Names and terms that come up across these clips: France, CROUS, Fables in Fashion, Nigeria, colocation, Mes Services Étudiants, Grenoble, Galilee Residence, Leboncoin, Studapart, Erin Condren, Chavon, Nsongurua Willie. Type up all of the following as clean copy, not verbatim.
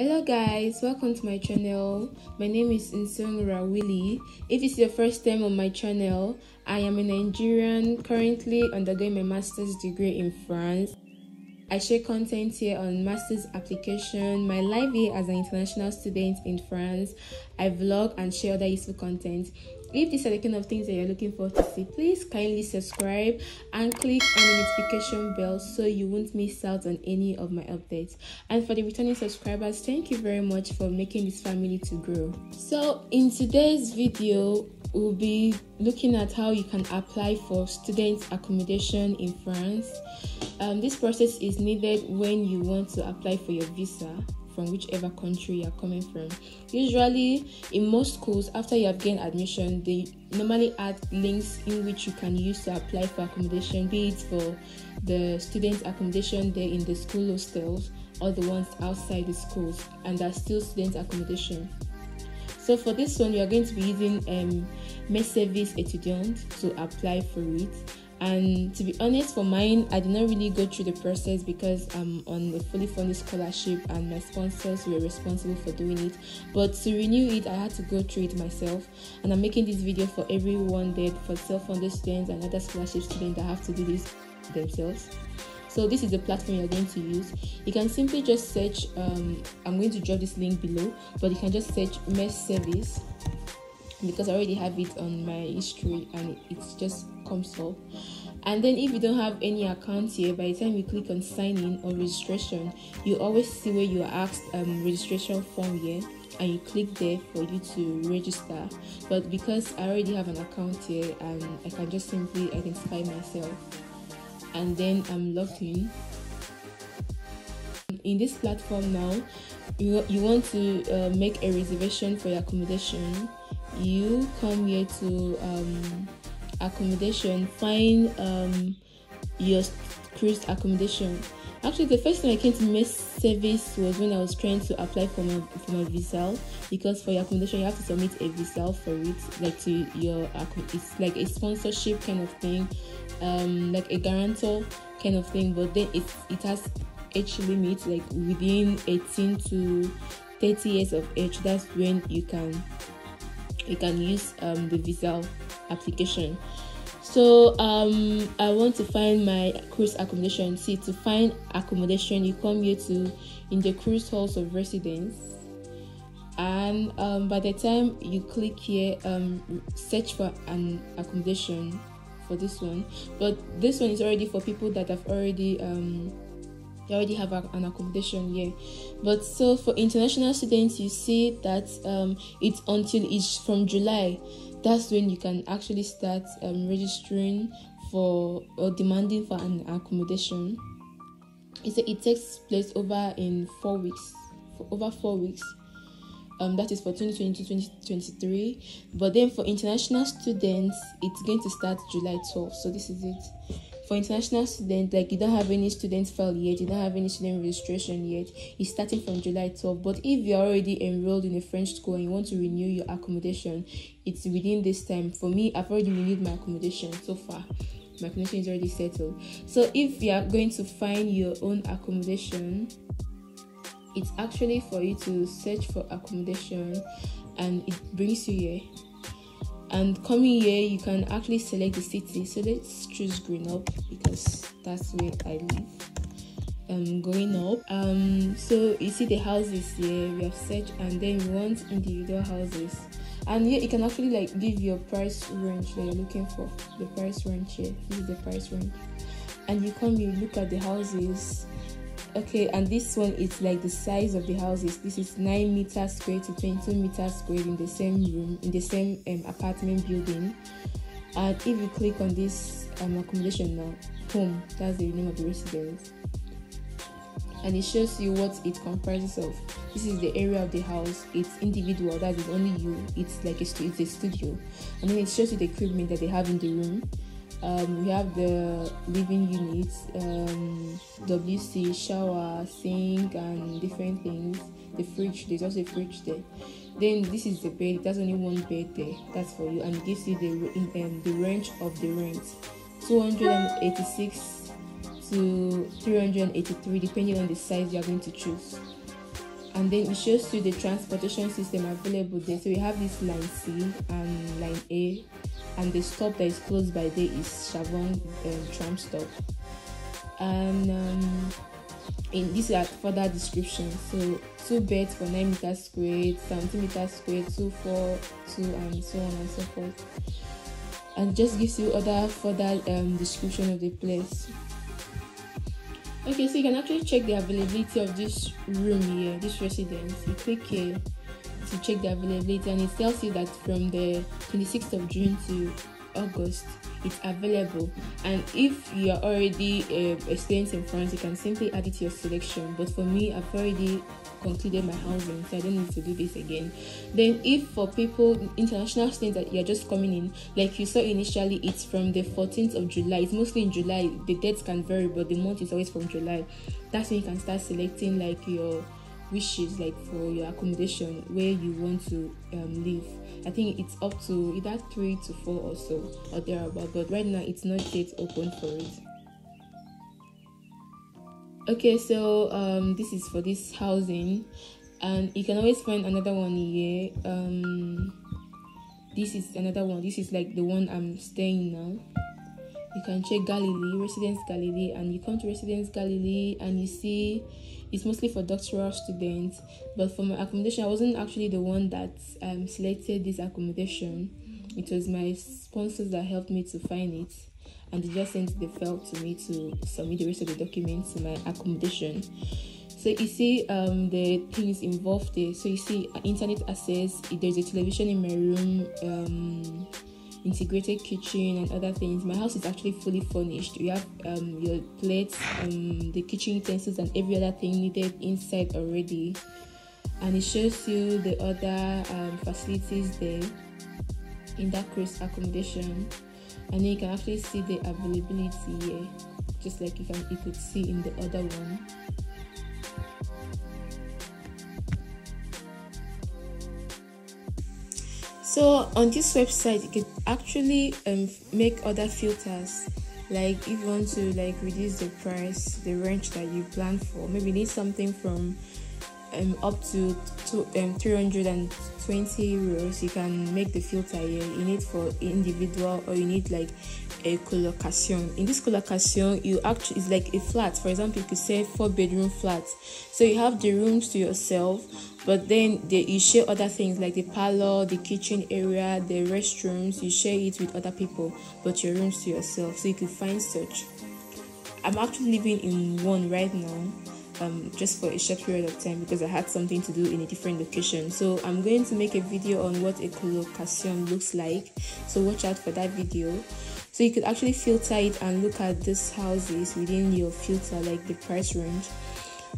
Hello guys, welcome to my channel. My name is Nsongurua Willie. If it's your first time on my channel, I am a Nigerian currently undergoing my master's degree in France. I share content here on master's application, my life here as an international student in France. I vlog and share other useful content. If these are the kind of things that you're looking for to see, please kindly subscribe and click on the notification bell so you won't miss out on any of my updates. And for the returning subscribers, thank you very much for making this family to grow. So in today's video, we'll be looking at how you can apply for student accommodation in France. This process is needed when you want to apply for your visa from whichever country you're coming from. Usually in most schools, after you have gained admission, they normally add links in which you can use to apply for accommodation, be it for the student accommodation there in the school hostels or the ones outside the schools, and that's still student accommodation. So for this one, you are going to be using Mes Services Étudiants to apply for it. And to be honest, for mine, I did not really go through the process because I'm on a fully funded scholarship and my sponsors were responsible for doing it. But to renew it, I had to go through it myself. And I'm making this video for everyone there, for self-funded students and other scholarship students that have to do this themselves. So this is the platform you're going to use. You can simply just search, I'm going to drop this link below, but you can just search Mes Services, because I already have it on my history and it just comes up. And then if you don't have any account here, by the time you click on sign in or registration, you always see where you are asked registration form here, and you click there for you to register. But because I already have an account here, and I can just simply identify myself, and then I'm logged in. In this platform now, you want to make a reservation for your accommodation. You come here to accommodation, find your cruise accommodation. Actually, the first time I came to Mes Services was when I was trying to apply for my visa, because for your accommodation you have to submit a visa for it, like to your, it's like a sponsorship kind of thing, like a guarantor kind of thing. But then it has age limit, like within 18 to 30 years of age. That's when you can use the visa application. So I want to find my CROUS accommodation. See, to find accommodation, you come here to in the CROUS halls of residence, and by the time you click here, search for an accommodation for this one. But this one is already for people that have already have an accommodation here. But so for international students, you see that it's until it's from July, that's when you can actually start registering for or demanding for an accommodation. It takes place over four weeks. That is for 2022-2023. But then for international students, it's going to start July 12th. So this is it. For international students, like, you don't have any student file yet, you don't have any student registration yet, it's starting from July 12th. But if you're already enrolled in a French school and you want to renew your accommodation, it's within this time. For me, I've already renewed my accommodation so far. My accommodation is already settled. So if you are going to find your own accommodation, it's actually for you to search for accommodation, and it brings you here. And coming here, you can actually select the city. So let's choose Grenoble because that's where I live. Grenoble. So you see the houses here. We have searched, and then we want individual houses. And here you can actually like give your price range that you're looking for. The price range here. This is the price range. And you come, you look at the houses. Okay, and this one is like the size of the houses. This is 9 meters square to 22 meters square in the same room, in the same apartment building. And if you click on this accommodation now, home, that's the name of the residence, and it shows you what it comprises of. This is the area of the house. It's individual, that is only you. It's like it's a studio. And then it shows you the equipment that they have in the room. We have the living units, WC, shower, sink, and different things. The fridge, there's also a fridge there. Then this is the bed. There's only one bed there. That's for you, and it gives you the range of the rent, 286 to 383, depending on the size you are going to choose. and then it shows you the transportation system available there. So we have this line C and line A, and the stop that is close by there is Chavon tram stop. And in this are further description. So 2 beds for 9 meters squared, 70 meters squared, 2, 4, 2, and so on and so forth. And just gives you other further description of the place. Okay, so you can actually check the availability of this room here, this residence. You click here to check the availability, and it tells you that from the 26th of June to August it's available. And if you are already experienced in France, you can simply add it to your selection. But for me, I've already concluded my housing, so I don't need to do this again. Then if for people, international students that you're just coming in, like you saw initially, it's from the 14th of July. It's mostly in July. The dates can vary, but the month is always from July. That's when you can start selecting like your wishes, like for your accommodation, where you want to live. I think it's up to either 3 to 4 or so, or thereabout, but right now it's not yet open for it. Okay, so this is for this housing, and you can always find another one here. This is another one. This is like the one I'm staying now. You can check Galilee, Residence Galilee, and you come to Residence Galilee and you see it's mostly for doctoral students. But for my accommodation, I wasn't actually the one that selected this accommodation. It was my sponsors that helped me to find it, and they just sent the file to me to submit the rest of the documents to my accommodation. So you see the things involved there. So you see internet access, there's a television in my room, integrated kitchen and other things. My house is actually fully furnished. You have your plates, the kitchen utensils and every other thing needed inside already. And it shows you the other facilities there in that CROUS accommodation. And then you can actually see the availability here, just like you could see in the other one. So on this website, you could actually make other filters, like if you want to like reduce the price, the range that you plan for. Maybe you need something from up to 320 euros. You can make the filter here. You need for individual, or you need like a colocation. In this colocation, you actually is like a flat. For example, you could say 4-bedroom flat. So you have the rooms to yourself, but then you share other things like the parlor, the kitchen area, the restrooms. You share it with other people, but your rooms to yourself. So you could find such. I'm actually living in one right now. Just for a short period of time, because I had something to do in a different location. So I'm going to make a video on what a colocation looks like, so watch out for that video. So you could actually filter it and look at these houses within your filter, like the price range.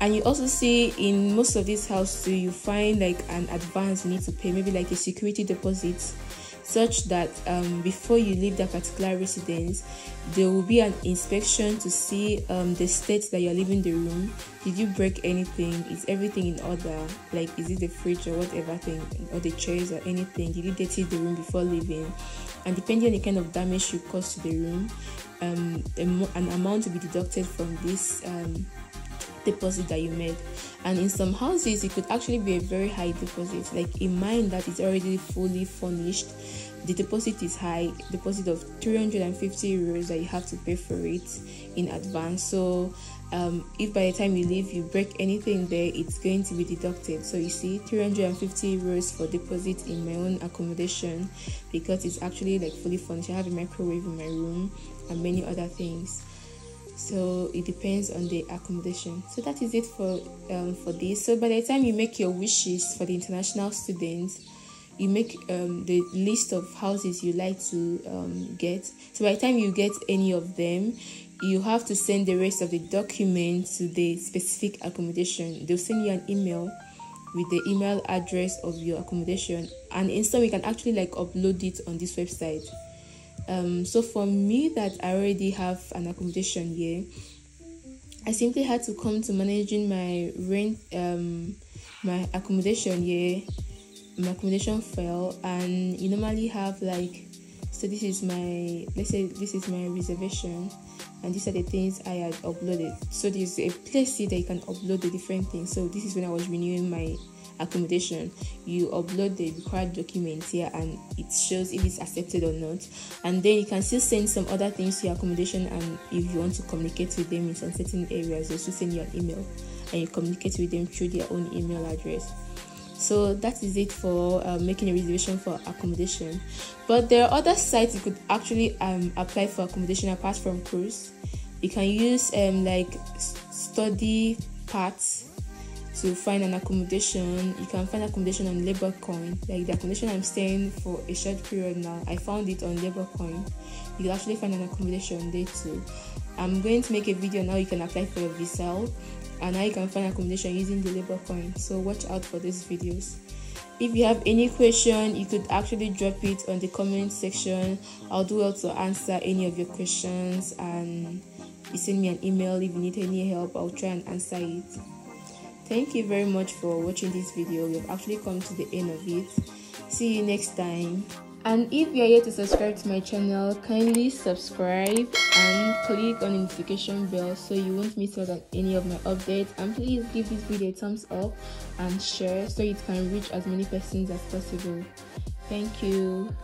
And you also see in most of these houses too, you find like an advance you need to pay, maybe like a security deposit, such that before you leave that particular residence, there will be an inspection to see the state that you're leaving the room. Did you break anything? Is everything in order? Like, is it the fridge or whatever thing, or the chairs or anything? Did you dirty the room before leaving? And depending on the kind of damage you caused to the room, an amount will be deducted from this deposit that you made. And in some houses, it could actually be a very high deposit. Like in mine, that is already fully furnished, the deposit is high, deposit of 350 euros that you have to pay for it in advance. So if by the time you leave you break anything there, it's going to be deducted. So you see 350 euros for deposit in my own accommodation, because it's actually like fully furnished. I have a microwave in my room and many other things. So it depends on the accommodation. So that is it for this. So by the time you make your wishes for the international students, you make the list of houses you like to get. So by the time you get any of them, you have to send the rest of the document to the specific accommodation. They'll send you an email with the email address of your accommodation, and instead we can actually like upload it on this website. So for me, that I already have an accommodation here, I simply had to come to managing my rent, my accommodation here, my accommodation file. And you normally have like, so this is my, let's say this is my reservation. and these are the things I had uploaded. So there's a place here that you can upload the different things. So this is when I was renewing my accommodation. You upload the required documents here and it shows if it's accepted or not, and then you can still send some other things to your accommodation, and if you want to communicate with them in some certain areas, you should send your email and you communicate with them through their own email address. So that is it for making a reservation for accommodation. But there are other sites you could actually apply for accommodation apart from CROUS. You can use like Studapart to find an accommodation. You can find accommodation on Leboncoin. Like the accommodation I'm staying for a short period now, I found it on Leboncoin. You can actually find an accommodation there too. I'm going to make a video now. You can apply for a visa, and now you can find accommodation using the Leboncoin. So watch out for these videos. If you have any question, you could actually drop it on the comment section. I'll do well to answer any of your questions, and you send me an email if you need any help. I'll try and answer it. Thank you very much for watching this video. We've actually come to the end of it. See you next time. And if you are yet to subscribe to my channel, kindly subscribe and click on the notification bell so you won't miss out on any of my updates. And please give this video a thumbs up and share so it can reach as many persons as possible. Thank you.